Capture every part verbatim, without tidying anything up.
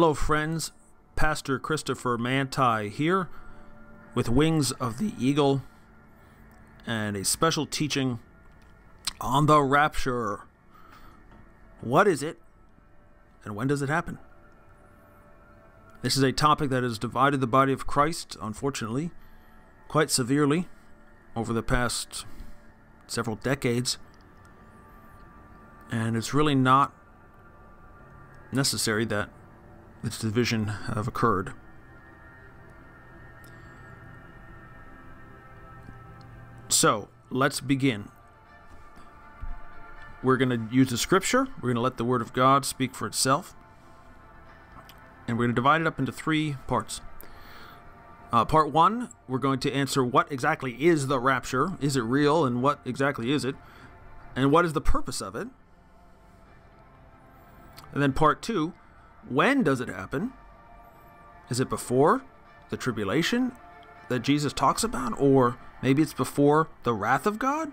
Hello friends, Pastor Christopher Mantei here with Wings of the Eagle and a special teaching on the rapture. What is it and when does it happen? This is a topic that has divided the body of Christ, unfortunately, quite severely over the past several decades, and it's really not necessary that this division have occurred. So let's begin. We're going to use the scripture. We're going to let the Word of God speak for itself, and we're going to divide it up into three parts. Uh, part one, we're going to answer what exactly is the rapture. Is it real, and what exactly is it, and what is the purpose of it? And then part two, when does it happen? Is it before the tribulation that Jesus talks about? Or maybe it's before the wrath of God?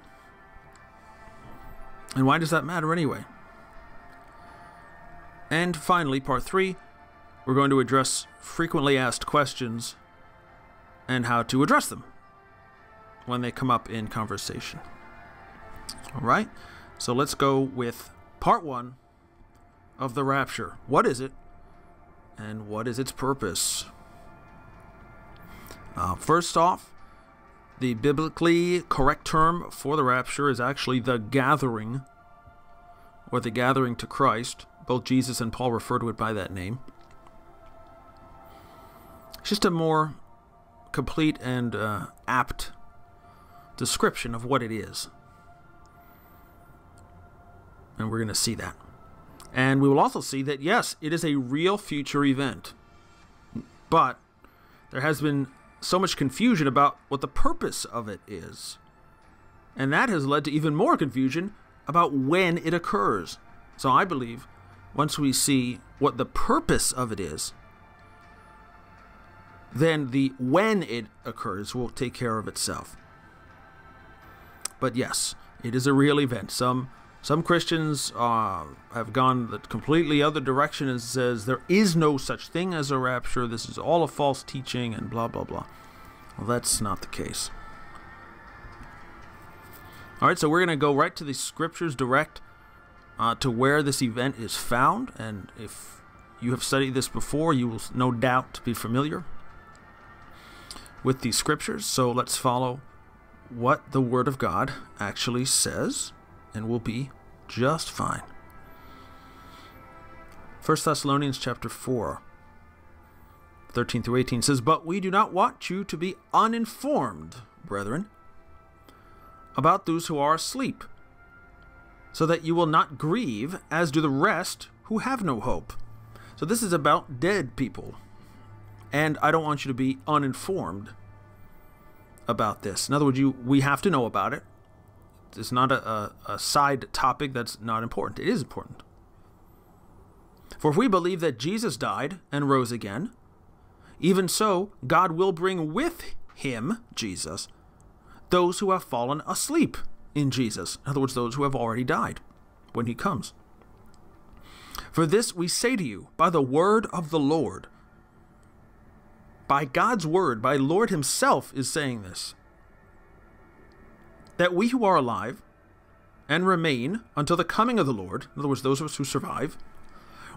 And why does that matter anyway? And finally, part three, we're going to address frequently asked questions and how to address them when they come up in conversation. All right, so let's go with part one of the rapture. What is it, and what is its purpose? Uh, first off, the biblically correct term for the rapture is actually the gathering, or the gathering to Christ. Both Jesus and Paul refer to it by that name. It's just a more complete and uh, apt description of what it is, and we're going to see that. And we will also see that, yes, it is a real future event. But there has been so much confusion about what the purpose of it is. And that has led to even more confusion about when it occurs. So I believe once we see what the purpose of it is, then the when it occurs will take care of itself. But yes, it is a real event. Some... Some Christians uh, have gone the completely other direction and says there is no such thing as a rapture. This is all a false teaching and blah, blah, blah. Well, that's not the case. All right, so we're going to go right to the scriptures direct uh, to where this event is found. And if you have studied this before, you will no doubt be familiar with these scriptures. So let's follow what the Word of God actually says, and we'll be just fine. First Thessalonians chapter four, thirteen through eighteen says, "But we do not want you to be uninformed, brethren, about those who are asleep, so that you will not grieve as do the rest who have no hope." So this is about dead people, and I don't want you to be uninformed about this. In other words, you, we have to know about it. It's not a, a, a side topic that's not important. It is important. "For if we believe that Jesus died and rose again, even so God will bring with him," Jesus, "those who have fallen asleep in Jesus." In other words, those who have already died when he comes. "For this we say to you by the word of the Lord." By God's word, by Lord himself is saying this, "that we who are alive and remain until the coming of the Lord," in other words, those of us who survive,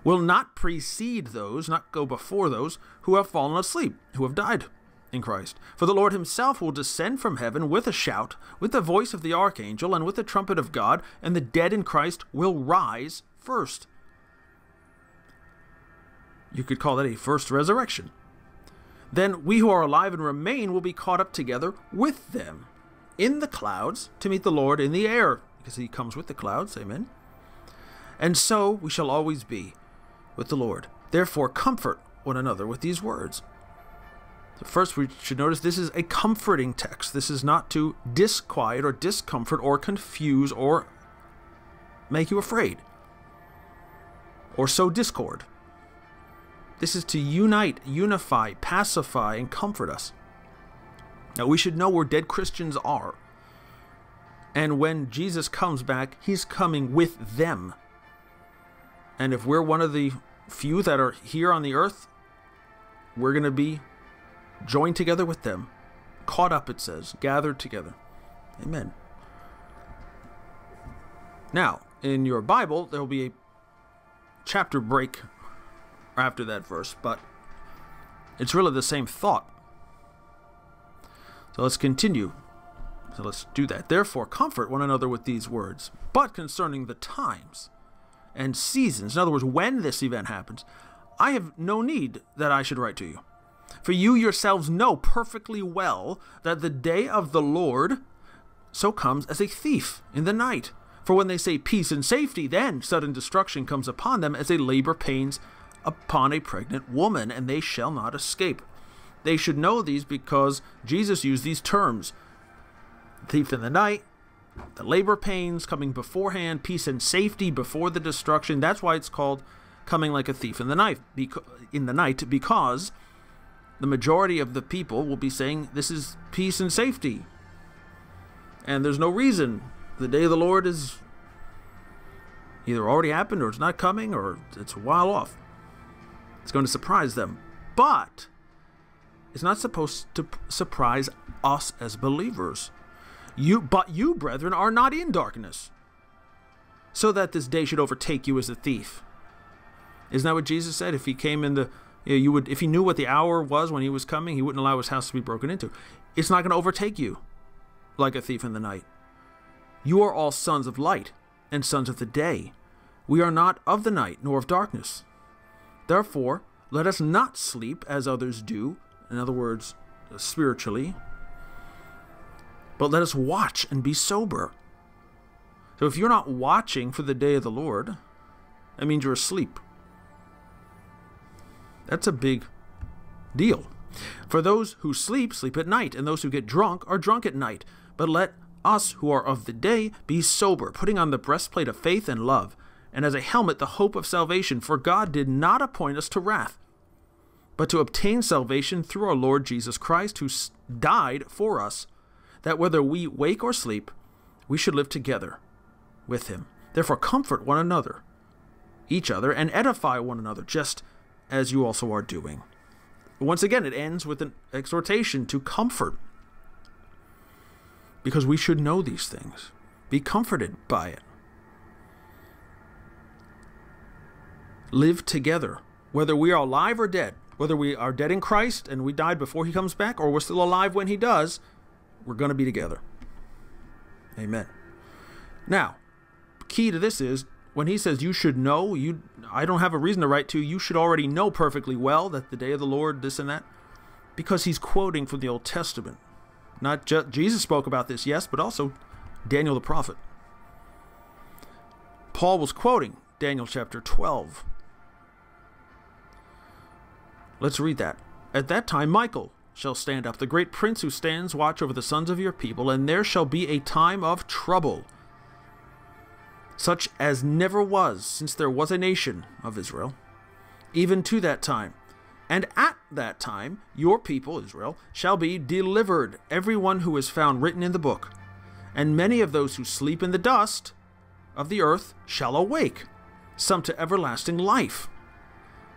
"will not precede those," not go before those, "who have fallen asleep," who have died in Christ. "For the Lord himself will descend from heaven with a shout, with the voice of the archangel, and with the trumpet of God, and the dead in Christ will rise first." You could call that a first resurrection. "Then we who are alive and remain will be caught up together with them in the clouds to meet the Lord in the air," because he comes with the clouds, amen. "And so we shall always be with the Lord. Therefore comfort one another with these words." So first we should notice this is a comforting text. This is not to disquiet or discomfort or confuse or make you afraid or sow discord. This is to unite, unify, pacify, and comfort us. Now, we should know where dead Christians are. And when Jesus comes back, he's coming with them. And if we're one of the few that are here on the earth, we're going to be joined together with them. Caught up, it says. Gathered together. Amen. Now, in your Bible, there will be a chapter break after that verse, but it's really the same thought. So let's continue. So let's do that. Therefore, comfort one another with these words. But concerning the times and seasons, in other words, when this event happens, I have no need that I should write to you. For you yourselves know perfectly well that the day of the Lord so comes as a thief in the night. For when they say peace and safety, then sudden destruction comes upon them as a labor pains upon a pregnant woman, and they shall not escape. They should know these because Jesus used these terms. Thief in the night, the labor pains coming beforehand, peace and safety before the destruction. That's why it's called coming like a thief in the night, in the night because the majority of the people will be saying this is peace and safety. And there's no reason. The day of the Lord is either already happened or it's not coming or it's a while off. It's going to surprise them. But it's not supposed to surprise us as believers. You, but you, brethren, are not in darkness, so that this day should overtake you as a thief. Isn't that what Jesus said? If he came in the, you know, you would, if he knew what the hour was when he was coming, he wouldn't allow his house to be broken into. It's not going to overtake you like a thief in the night. You are all sons of light and sons of the day. We are not of the night nor of darkness. Therefore, let us not sleep as others do, in other words, spiritually, but let us watch and be sober. So if you're not watching for the day of the Lord, that means you're asleep. That's a big deal. For those who sleep, sleep at night, and those who get drunk are drunk at night. But let us who are of the day be sober, putting on the breastplate of faith and love, and as a helmet the hope of salvation. For God did not appoint us to wrath, but to obtain salvation through our Lord Jesus Christ, who died for us, that whether we wake or sleep, we should live together with him. Therefore comfort one another, each other, and edify one another, just as you also are doing. Once again, it ends with an exhortation to comfort, because we should know these things. Be comforted by it. Live together, whether we are alive or dead, whether we are dead in Christ and we died before he comes back, or we're still alive when he does, we're going to be together. Amen. Now, key to this is, when he says you should know, you I don't have a reason to write to you. You should already know perfectly well that the day of the Lord, this and that, because he's quoting from the Old Testament. Not just Jesus spoke about this, yes, but also Daniel the prophet. Paul was quoting Daniel chapter twelve. Let's read that. At that time, Michael shall stand up, the great prince who stands watch over the sons of your people, and there shall be a time of trouble, such as never was since there was a nation of Israel, even to that time. And at that time your people, Israel, shall be delivered, everyone who is found written in the book. And many of those who sleep in the dust of the earth shall awake, some to everlasting life,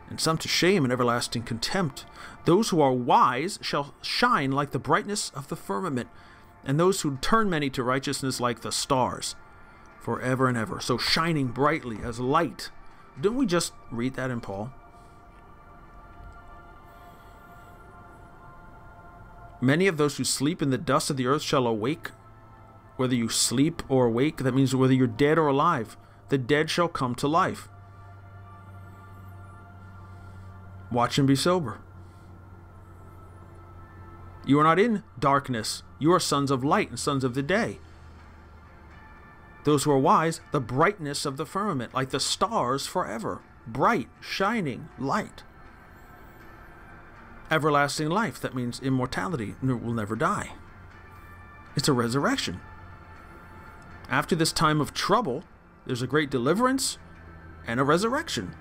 and some to shame and everlasting contempt. Those who are wise shall shine like the brightness of the firmament, and those who turn many to righteousness like the stars, forever and ever. So shining brightly as light. Didn't we just read that in Paul? Many of those who sleep in the dust of the earth shall awake. Whether you sleep or awake, that means whether you're dead or alive, the dead shall come to life. Watch and be sober. You are not in darkness. You are sons of light and sons of the day. Those who are wise, the brightness of the firmament, like the stars forever. Bright, shining light. Everlasting life. That means immortality. Will never die. It's a resurrection. After this time of trouble, there's a great deliverance and a resurrection.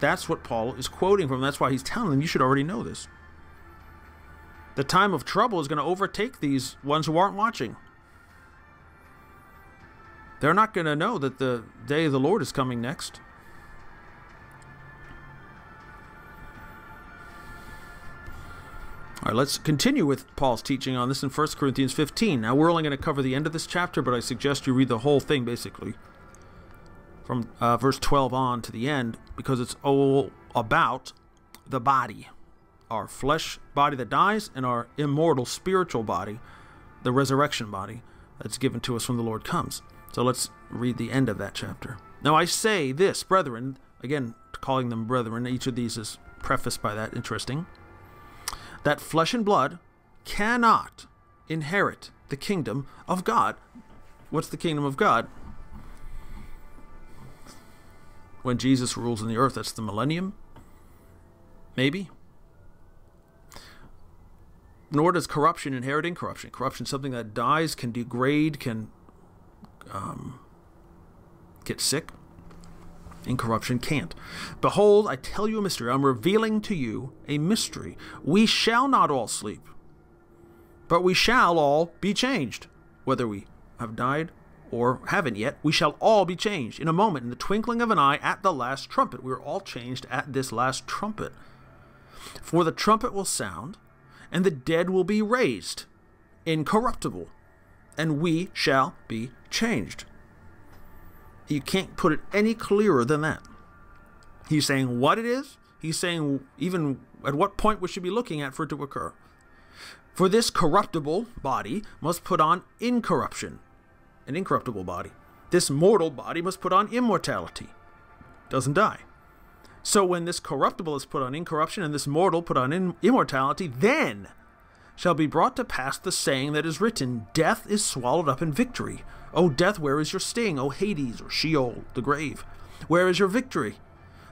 That's what Paul is quoting from. That's why he's telling them you should already know this. The time of trouble is going to overtake these ones who aren't watching. They're not going to know that the day of the Lord is coming next. All right, let's continue with Paul's teaching on this in First Corinthians fifteen. Now, we're only going to cover the end of this chapter, but I suggest you read the whole thing, basically, from uh, verse twelve on to the end, because it's all about the body, our flesh body that dies, and our immortal spiritual body, the resurrection body that's given to us when the Lord comes. So let's read the end of that chapter. Now, I say this, brethren, again, calling them brethren, each of these is prefaced by that, interesting, that flesh and blood cannot inherit the kingdom of God. What's the kingdom of God? When Jesus rules in the earth, that's the millennium, maybe. Nor does corruption inherit incorruption. Corruption is something that dies, can degrade, can um, get sick. Incorruption can't. Behold, I tell you a mystery. I'm revealing to you a mystery. We shall not all sleep, but we shall all be changed. Whether we have died or haven't yet, we shall all be changed. In a moment, in the twinkling of an eye, at the last trumpet. We are all changed at this last trumpet. For the trumpet will sound, and the dead will be raised incorruptible, and we shall be changed. You can't put it any clearer than that. He's saying what it is. He's saying even at what point we should be looking at for it to occur. For this corruptible body must put on incorruption, an incorruptible body. This mortal body must put on immortality. Doesn't die. So when this corruptible is put on incorruption and this mortal put on immortality, then shall be brought to pass the saying that is written, death is swallowed up in victory. O death, where is your sting? O Hades, or Sheol, the grave, where is your victory?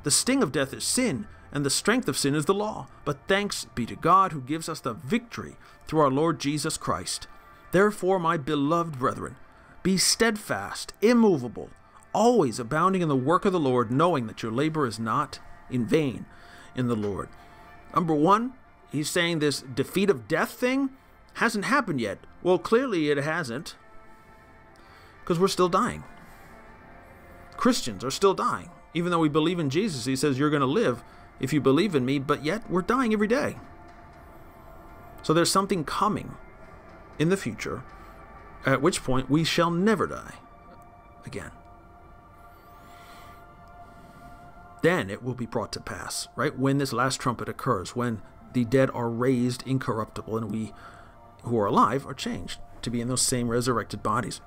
The sting of death is sin, and the strength of sin is the law. But thanks be to God who gives us the victory through our Lord Jesus Christ. Therefore, my beloved brethren, be steadfast, immovable, always abounding in the work of the Lord, knowing that your labor is not in vain in the Lord. Number one, he's saying this defeat of death thing hasn't happened yet. Well, clearly it hasn't, because we're still dying. Christians are still dying. Even though we believe in Jesus, he says you're going to live if you believe in me, but yet we're dying every day. So there's something coming in the future, at which point we shall never die again. Then it will be brought to pass, right? When this last trumpet occurs, when the dead are raised incorruptible and we who are alive are changed to be in those same resurrected bodies.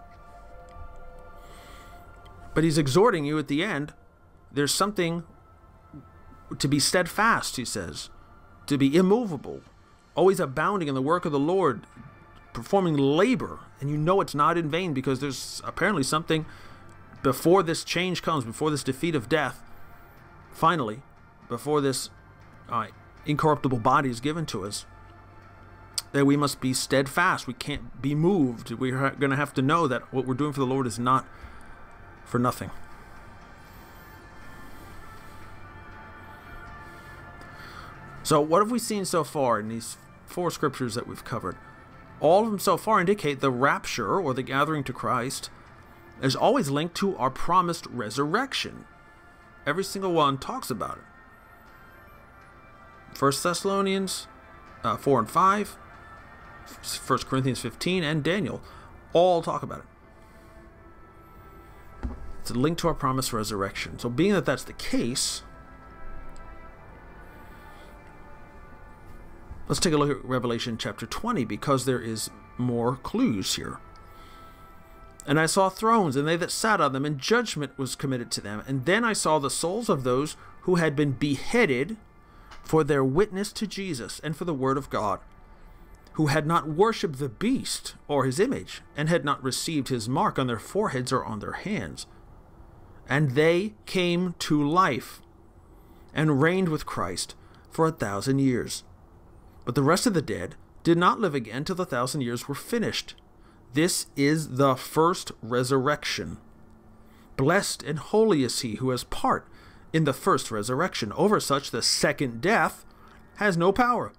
But he's exhorting you at the end. There's something to be steadfast, he says, to be immovable, always abounding in the work of the Lord, performing labor. And you know it's not in vain, because there's apparently something before this change comes, before this defeat of death, finally, before this uh, incorruptible body is given to us, that we must be steadfast. We can't be moved. We're going to have to know that what we're doing for the Lord is not for nothing. So what have we seen so far in these four scriptures that we've covered? All of them so far indicate the rapture, or the gathering to Christ, is always linked to our promised resurrection. Every single one talks about it. First Thessalonians uh, four and five, First Corinthians fifteen, and Daniel all talk about it. It's a link to our promised resurrection. So being that that's the case, let's take a look at Revelation chapter twenty, because there is more clues here. And I saw thrones, and they that sat on them, and judgment was committed to them. And then I saw the souls of those who had been beheaded for their witness to Jesus and for the word of God, who had not worshipped the beast or his image, and had not received his mark on their foreheads or on their hands. And they came to life and reigned with Christ for a thousand years. But the rest of the dead did not live again till the thousand years were finished. This is the first resurrection. Blessed and holy is he who has part in the first resurrection. Over such the second death has no power.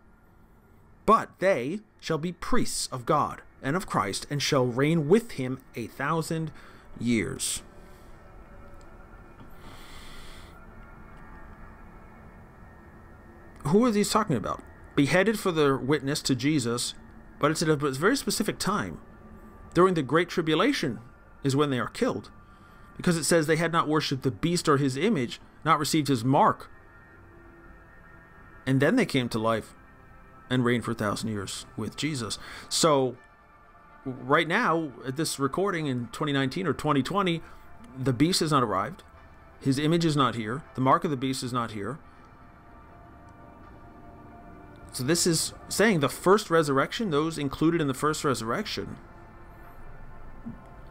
But they shall be priests of God and of Christ, and shall reign with him a thousand years. Who are these talking about? beheaded for their witness to Jesus, but it's at a very specific time. During the Great Tribulation is when they are killed, because it says they had not worshipped the beast or his image, not received his mark. And then they came to life and reigned for a thousand years with Jesus. So right now, at this recording in twenty nineteen or twenty twenty, the beast has not arrived. His image is not here. The mark of the beast is not here. So this is saying the first resurrection, those included in the first resurrection,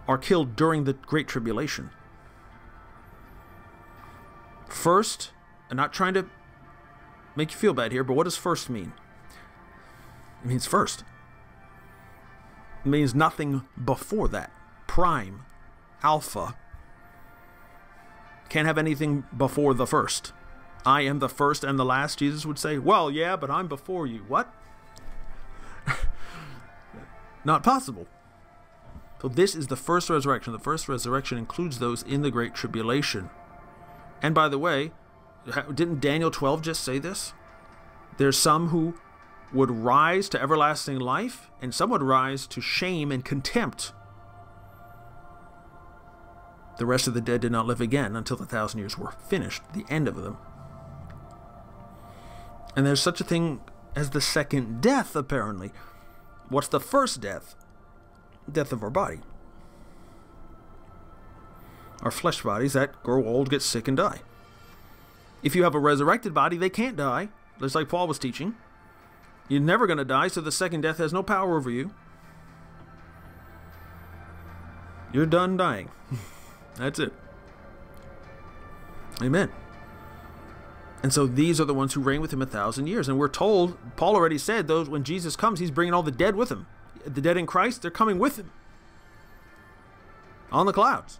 are killed during the Great Tribulation. First, I'm not trying to make you feel bad here, but what does first mean? It means first. It means nothing before that. Prime, alpha. Can't have anything before the first. I am the first and the last, Jesus would say. Well, yeah, but I'm before you. What? Not possible. So this is the first resurrection. The first resurrection includes those in the Great Tribulation. And by the way, didn't Daniel twelve just say this? There's some who would rise to everlasting life, and some would rise to shame and contempt. The rest of the dead did not live again until the thousand years were finished, the end of them. And there's such a thing as the second death, apparently. What's the first death? Death of our body. Our flesh bodies that grow old, get sick, and die. If you have a resurrected body, they can't die, just like Paul was teaching. You're never going to die, so the second death has no power over you. You're done dying. That's it. Amen. And so these are the ones who reign with him a thousand years. And we're told, Paul already said, those when Jesus comes, he's bringing all the dead with him. The dead in Christ, they're coming with him on the clouds.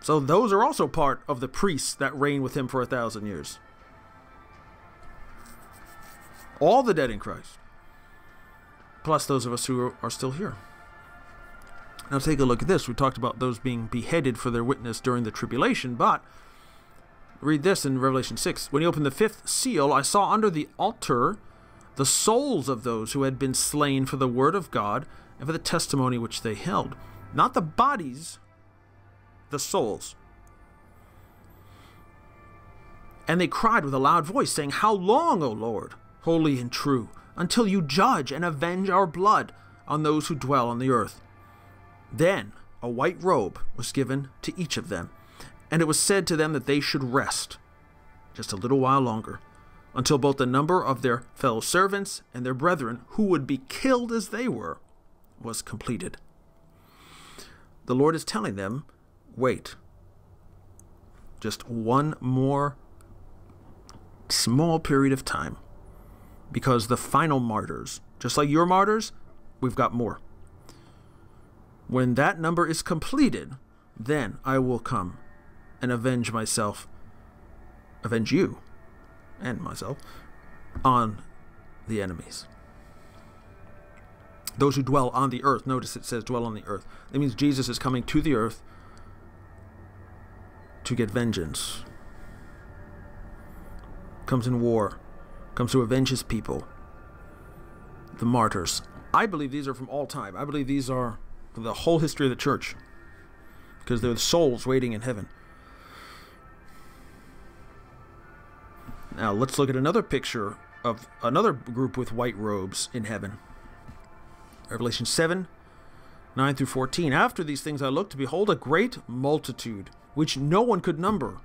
So those are also part of the priests that reign with him for a thousand years. All the dead in Christ, plus those of us who are still here. Now take a look at this. We talked about those being beheaded for their witness during the tribulation, but read this in Revelation six. When he opened the fifth seal, I saw under the altar the souls of those who had been slain for the word of God and for the testimony which they held. Not the bodies, the souls. And they cried with a loud voice, saying, How long, O Lord, holy and true, until you judge and avenge our blood on those who dwell on the earth? Then a white robe was given to each of them. And it was said to them that they should rest just a little while longer, until both the number of their fellow servants and their brethren, who would be killed as they were, was completed. The Lord is telling them, wait. Just one more small period of time, because the final martyrs, just like your martyrs, we've got more. When that number is completed, then I will come and avenge myself, avenge you and myself, on the enemies. Those who dwell on the earth. Notice it says dwell on the earth. That means Jesus is coming to the earth to get vengeance. Comes in war. Comes to avenge his people. The martyrs. I believe these are from all time. I believe these are the whole history of the church, because they're the souls waiting in heaven. Now let's look at another picture of another group with white robes in heaven. Revelation seven, nine through fourteen. After these things I looked, behold, a great multitude, which no one could number,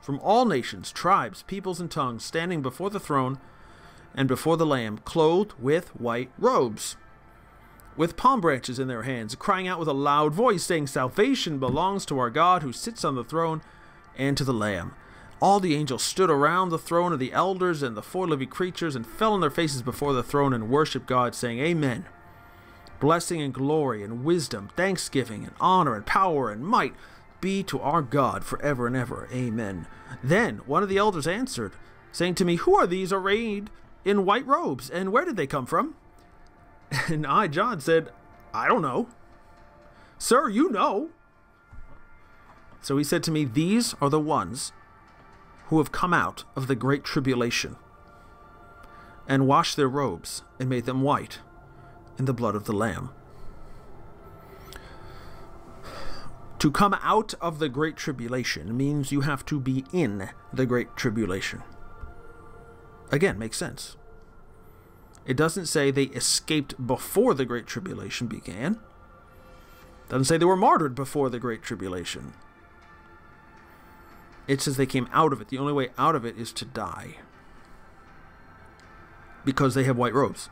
from all nations, tribes, peoples, and tongues, standing before the throne and before the Lamb, clothed with white robes, with palm branches in their hands, crying out with a loud voice, saying, Salvation belongs to our God who sits on the throne and to the Lamb. All the angels stood around the throne of the elders and the four living creatures and fell on their faces before the throne and worshiped God, saying, Amen. Blessing and glory and wisdom, thanksgiving and honor and power and might be to our God forever and ever. Amen. Then one of the elders answered, saying to me, Who are these arrayed in white robes, and where did they come from? And I, John, said, I don't know. Sir, you know. So he said to me, These are the ones who have come out of the Great Tribulation. and washed their robes and made them white in the blood of the Lamb. To come out of the Great Tribulation means you have to be in the Great Tribulation. Again, makes sense. It doesn't say they escaped before the Great Tribulation began. It doesn't say they were martyred before the Great Tribulation. It says they came out of it. The only way out of it is to die, because they have white robes.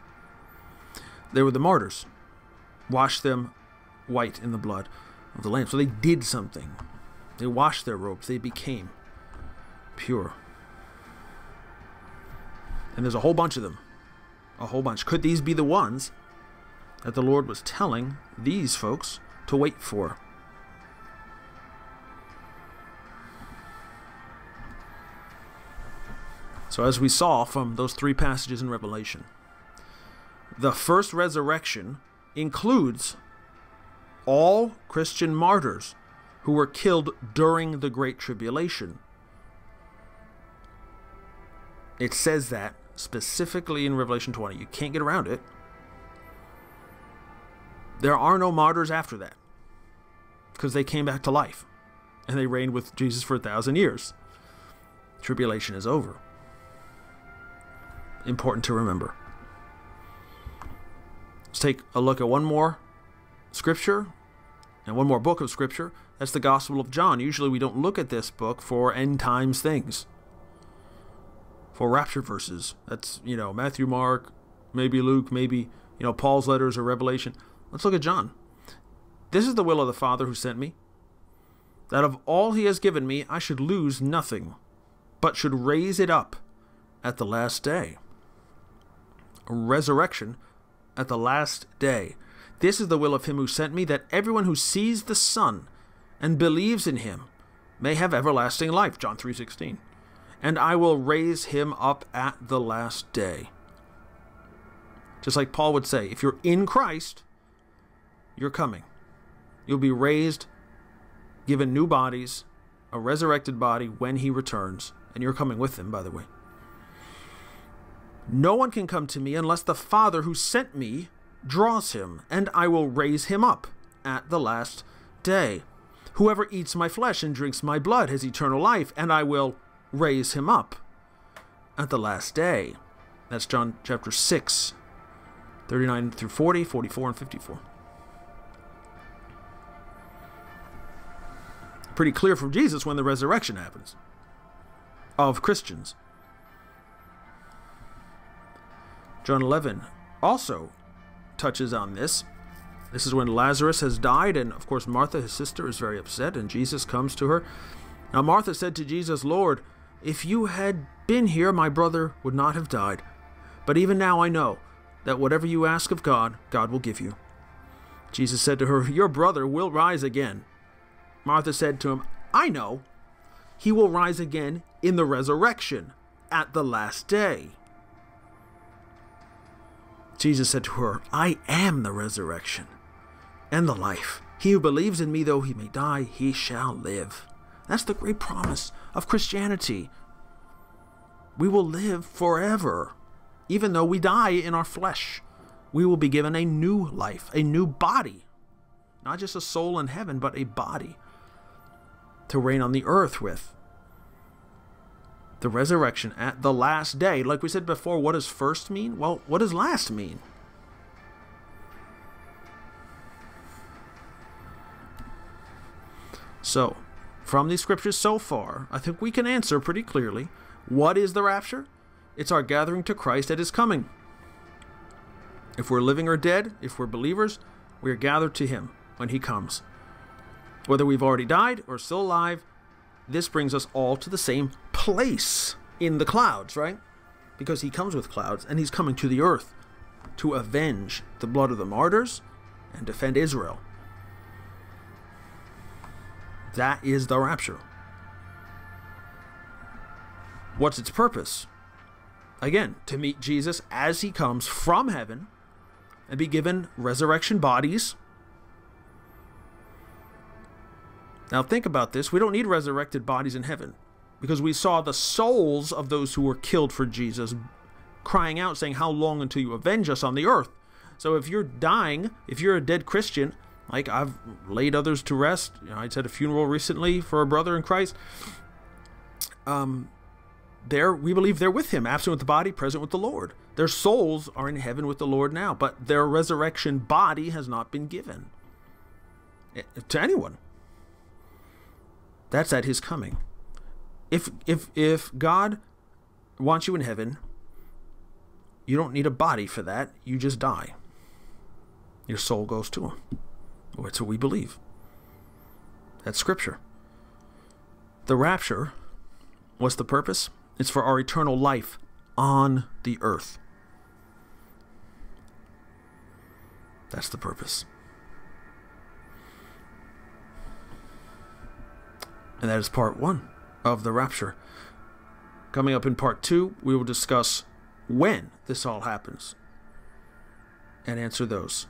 They were the martyrs. Washed them white in the blood of the Lamb. So they did something. They washed their robes. They became pure. And there's a whole bunch of them. A whole bunch. Could these be the ones that the Lord was telling these folks to wait for? So as we saw from those three passages in Revelation, the first resurrection includes all Christian martyrs who were killed during the Great Tribulation. It says that specifically in Revelation twenty. You can't get around it. There are no martyrs after that, because they came back to life and they reigned with Jesus for a thousand years. Tribulation is over. Important to remember. Let's take a look at one more scripture and one more book of scripture. That's the Gospel of John. Usually we don't look at this book for end times things, for rapture verses. That's, you know, Matthew, Mark, maybe Luke, maybe, you know, Paul's letters or Revelation. Let's look at John. This is the will of the Father who sent me, that of all he has given me, I should lose nothing, but should raise it up at the last day. Resurrection at the last day. This is the will of him who sent me, that everyone who sees the Son and believes in him may have everlasting life. John three sixteen. And I will raise him up at the last day. Just like Paul would say, if you're in Christ, you're coming. You'll be raised, given new bodies, a resurrected body when he returns. And you're coming with him, by the way. No one can come to me unless the Father who sent me draws him, and I will raise him up at the last day. Whoever eats my flesh and drinks my blood has eternal life, and I will raise him up at the last day. That's John chapter six, thirty-nine through forty, forty-four, and fifty-four. Pretty clear from Jesus when the resurrection happens of Christians. John eleven also touches on this. This is when Lazarus has died, and of course Martha, his sister, is very upset, and Jesus comes to her. Now Martha said to Jesus, Lord, if you had been here, my brother would not have died. But even now I know that whatever you ask of God, God will give you. Jesus said to her, your brother will rise again. Martha said to him, I know. He will rise again in the resurrection at the last day. Jesus said to her, I am the resurrection and the life. He who believes in me, though he may die, he shall live. That's the great promise of Christianity. We will live forever. Even though we die in our flesh, we will be given a new life, a new body. Not just a soul in heaven, but a body to reign on the earth with. The resurrection at the last day. Like we said before, what does first mean? Well, what does last mean? So, from these scriptures so far, I think we can answer pretty clearly, what is the rapture? It's our gathering to Christ at his coming. If we're living or dead, if we're believers, we are gathered to him when he comes. Whether we've already died or still alive, this brings us all to the same place in the clouds, right? Because he comes with clouds, and he's coming to the earth to avenge the blood of the martyrs and defend Israel. That is the rapture. What's its purpose? Again, to meet Jesus as he comes from heaven and be given resurrection bodies. Now think about this. We don't need resurrected bodies in heaven, because we saw the souls of those who were killed for Jesus crying out, saying, how long until you avenge us on the earth? So if you're dying, if you're a dead Christian, like I've laid others to rest, you know, I had a funeral recently for a brother in Christ, um, there, we believe they're with him, absent with the body, present with the Lord. Their souls are in heaven with the Lord now, but their resurrection body has not been given to anyone. That's at his coming. If, if, if God wants you in heaven, you don't need a body for that. You just die. Your soul goes to him. Well, that's what we believe. That's scripture. The rapture, what's the purpose? It's for our eternal life on the earth. That's the purpose. And that is part one of the rapture. Coming up in part two, we will discuss when this all happens and answer those.